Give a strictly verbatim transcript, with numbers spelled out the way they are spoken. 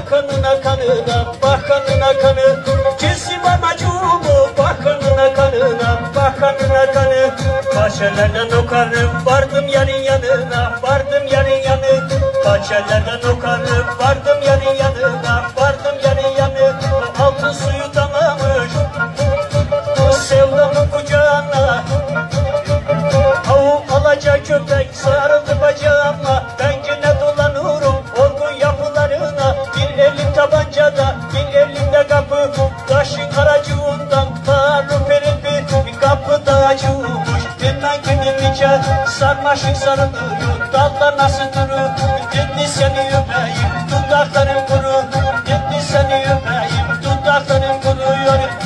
bakanına kanına, bakanına kanı. Kesim amacumu bakanına kanına, bakanına kanı. Paşalardan okarım vardım yarın yanına, vardım yarın yanı. Paşalardan okarım vardım yarın yanına, vardım yarın yanı. Altın suyu damlamış sevdamın kucağına. Havu alaca köpek sarıldı bacağıma. Ben yine dolanırım olgun yapılarına. Bir elim tabancada, bir elimde kapı. Taşın aracığından tarım verildi. Bir kapı daha çubuş, dinlen gidin içe. Sarmaşık sarılıyor, dallar nasıl durur. Dedi seni öpeyim, dudaklarım kuru. Dedi seni öpeyim, dudaklarım kuruyor.